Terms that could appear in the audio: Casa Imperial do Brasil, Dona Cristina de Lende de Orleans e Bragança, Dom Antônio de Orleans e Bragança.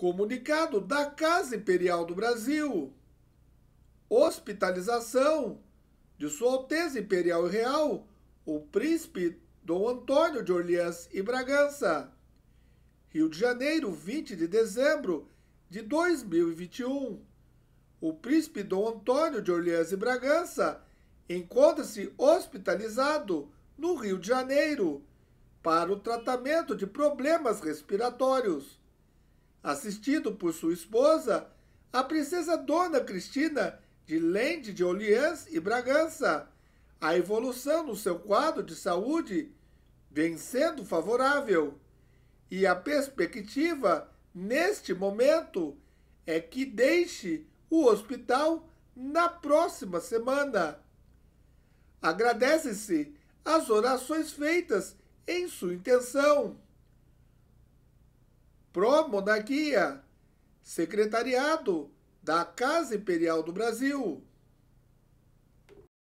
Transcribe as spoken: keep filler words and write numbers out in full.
comunicado da Casa Imperial do Brasil, hospitalização de Sua Alteza Imperial e Real, o Príncipe Dom Antônio de Orleans e Bragança, Rio de Janeiro, vinte de dezembro de dois mil e vinte e um. O Príncipe Dom Antônio de Orleans e Bragança encontra-se hospitalizado no Rio de Janeiro para o tratamento de problemas respiratórios, assistido por sua esposa, a princesa Dona Cristina de Lende de Orleans e Bragança. A evolução no seu quadro de saúde vem sendo favorável e a perspectiva, neste momento, é que deixe o hospital na próxima semana. Agradece-se as orações feitas em sua intenção. Pró-Monarquia, Secretariado da Casa Imperial do Brasil.